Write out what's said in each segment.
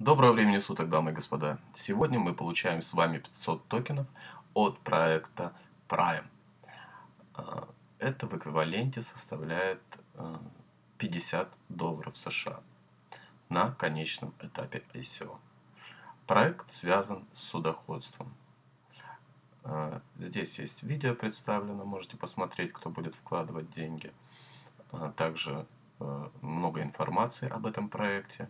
Доброго времени суток, дамы и господа. Сегодня мы получаем с вами 500 токенов от проекта Prime. Это в эквиваленте составляет $50 США на конечном этапе ICO. Проект связан с судоходством. Здесь есть видео представлено, можете посмотреть, кто будет вкладывать деньги. Также много информации об этом проекте.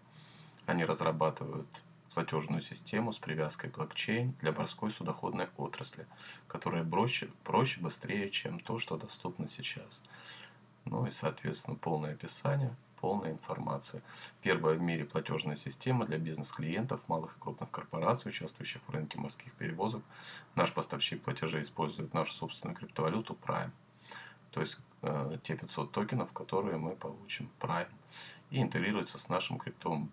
Они разрабатывают платежную систему с привязкой блокчейн для морской судоходной отрасли, которая проще, быстрее, чем то, что доступно сейчас. Ну и, соответственно, полное описание, полная информация. Первая в мире платежная система для бизнес-клиентов, малых и крупных корпораций, участвующих в рынке морских перевозок. Наш поставщик платежей использует нашу собственную криптовалюту Prime. То есть те 500 токенов, которые мы получим Prime, и интегрируется с нашим криптовалютным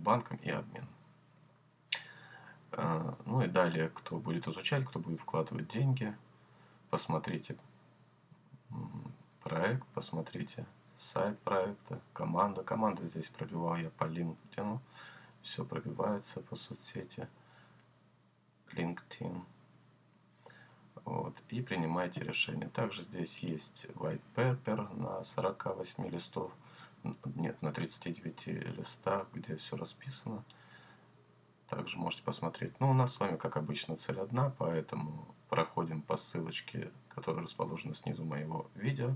банком и обмен. Ну и далее, кто будет изучать, кто будет вкладывать деньги, посмотрите проект, посмотрите сайт проекта, команда. Команда здесь пробивал я по LinkedIn, все пробивается по соцсети LinkedIn. Вот, и принимайте решение. Также здесь есть white paper на 48 листов, нет, на 39 листах, где все расписано. Также можете посмотреть. Но у нас с вами, как обычно, цель одна, поэтому проходим по ссылочке, которая расположена снизу моего видео.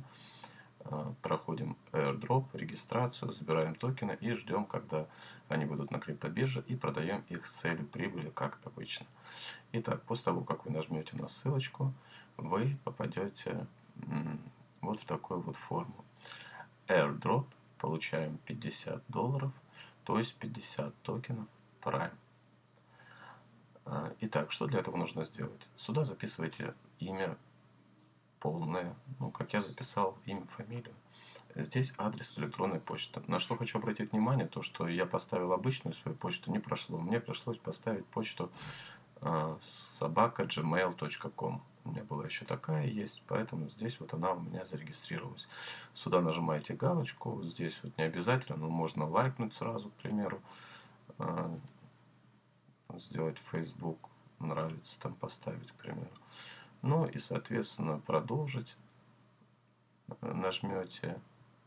Проходим AirDrop, регистрацию, забираем токены и ждем, когда они будут на криптобирже, и продаем их с целью прибыли, как обычно. Итак, после того, как вы нажмете на ссылочку, вы попадете вот в такую вот форму. AirDrop, получаем $50, то есть 50 токенов Prime. Итак, что для этого нужно сделать? Сюда записывайте имя полное, ну, как я записал, имя, фамилию. Здесь адрес электронной почты. На что хочу обратить внимание, то что я поставил обычную свою почту, не прошло. Мне пришлось поставить почту собака@gmail.com. У меня была еще такая есть, поэтому здесь вот она у меня зарегистрировалась. Сюда нажимаете галочку, здесь вот не обязательно, но можно лайкнуть сразу, к примеру. Сделать Facebook, нравится там поставить, к примеру. Ну и, соответственно, продолжить нажмете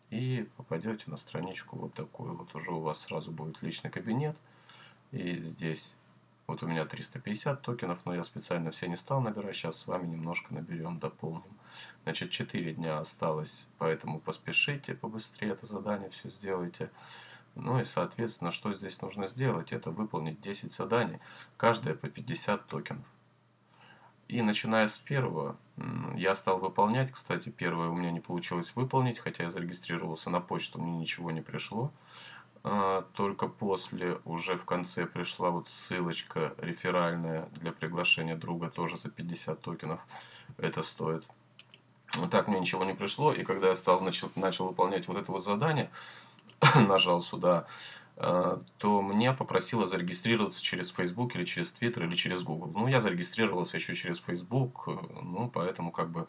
и попадете на страничку вот такую. Вот уже у вас сразу будет личный кабинет. И здесь вот у меня 350 токенов, но я специально все не стал набирать. Сейчас с вами немножко наберем, дополним. Значит, 4 дня осталось, поэтому поспешите, побыстрее это задание все сделайте. Ну и, соответственно, что здесь нужно сделать? Это выполнить 10 заданий, каждое по 50 токенов. И начиная с первого, я стал выполнять, кстати, первое у меня не получилось выполнить, хотя я зарегистрировался на почту, мне ничего не пришло. Только после, уже в конце, пришла вот ссылочка реферальная для приглашения друга, тоже за 50 токенов это стоит. Вот так мне ничего не пришло, и когда я начал выполнять вот это вот задание, нажал сюда, то меня попросило зарегистрироваться через Facebook или через Twitter или через Google. Ну, я зарегистрировался еще через Facebook, ну, поэтому как бы,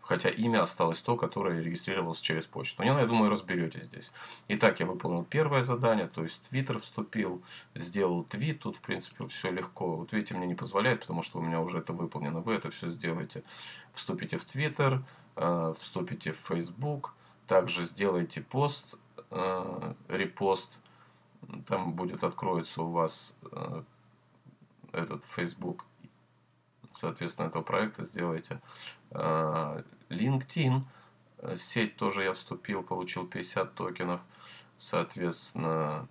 хотя имя осталось то, которое регистрировался через почту. Но я думаю, разберетесь здесь. Итак, я выполнил первое задание, то есть в Twitter вступил, сделал твит. Тут, в принципе, все легко. Вот видите, мне не позволяет, потому что у меня уже это выполнено. Вы это все сделаете. Вступите в Twitter, вступите в Facebook, также сделайте пост, репост. Там будет, откроется у вас этот Facebook, соответственно, этого проекта. Сделайте LinkedIn. В сеть тоже я вступил, получил 50 токенов. Соответственно,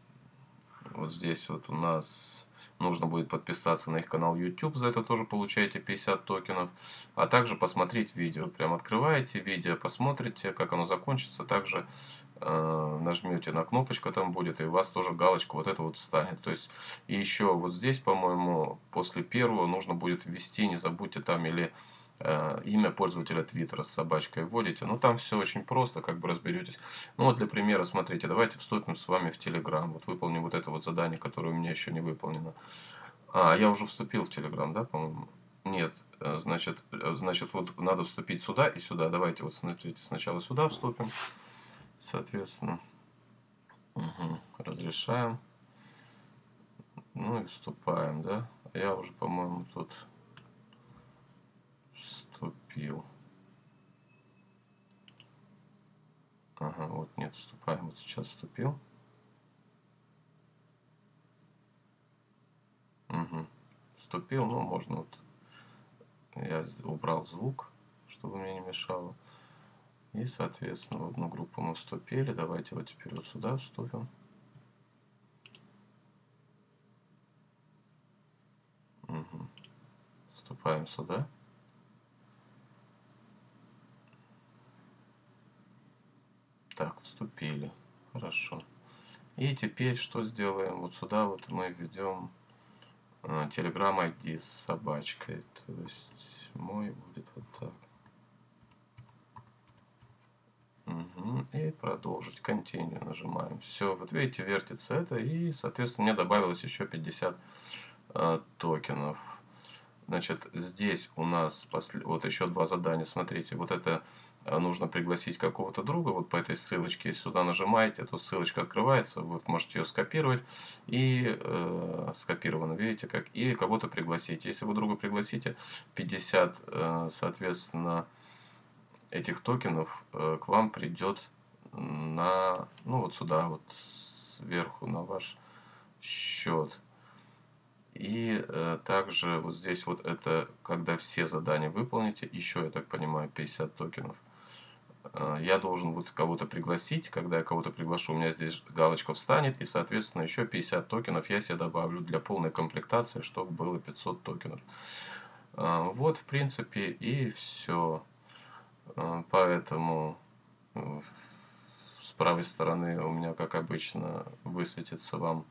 вот здесь вот у нас нужно будет подписаться на их канал YouTube. За это тоже получаете 50 токенов. А также посмотреть видео. Прям открываете видео, посмотрите, как оно закончится. Также нажмете на кнопочку, там будет, и у вас тоже галочка вот эта вот встанет. То есть, и еще вот здесь, по-моему, после первого нужно будет ввести, не забудьте там, или имя пользователя Twitter с собачкой вводите. Ну, там все очень просто, как бы разберетесь. Ну, вот для примера, смотрите, давайте вступим с вами в Telegram. Вот выполним вот это вот задание, которое у меня еще не выполнено. А, я уже вступил в Telegram, да, по-моему? Нет, значит, вот надо вступить сюда и сюда. Давайте вот, смотрите, сначала сюда вступим. Соответственно, Угу. Разрешаем. Ну и вступаем, да? Я уже, по-моему, тут вступил. Ага, вот нет, вступаем. Вот сейчас вступил. Угу. Вступил, ну можно вот. Я убрал звук, чтобы мне не мешало. И, соответственно, в одну группу мы вступили. Давайте вот теперь вот сюда вступим. Угу. Вступаем сюда. Так, вступили. Хорошо. И теперь что сделаем? Вот сюда вот мы введем Telegram ID с собачкой. То есть мой будет вот так. Угу. И продолжить. Continue нажимаем. Все. Вот видите, вертится это. И, соответственно, мне добавилось еще 50 токенов. Значит, здесь у нас вот еще два задания. Смотрите, вот это нужно пригласить какого-то друга. Вот по этой ссылочке. Если сюда нажимаете, то ссылочка открывается. Вот можете ее скопировать. И скопировано, видите, как. И кого-то пригласить. Если вы друга пригласите, 50, соответственно, этих токенов к вам придет на, ну вот сюда, вот сверху на ваш счет. И также вот здесь вот это, когда все задания выполните, еще, я так понимаю, 50 токенов. Я должен вот кого-то пригласить. Когда я кого-то приглашу, у меня здесь галочка встанет. И, соответственно, еще 50 токенов я себе добавлю для полной комплектации, чтобы было 500 токенов. Вот, в принципе, и все. Поэтому с правой стороны у меня, как обычно, высветится вам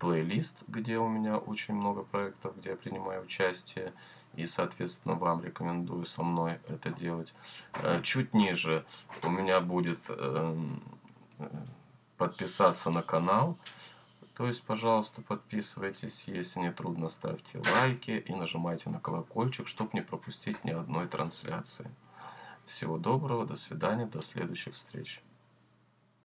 плейлист, где у меня очень много проектов, где я принимаю участие, и, соответственно, вам рекомендую со мной это делать. Чуть ниже у меня будет подписаться на канал. То есть, пожалуйста, подписывайтесь, если не трудно, ставьте лайки и нажимайте на колокольчик, чтобы не пропустить ни одной трансляции. Всего доброго, до свидания, до следующих встреч.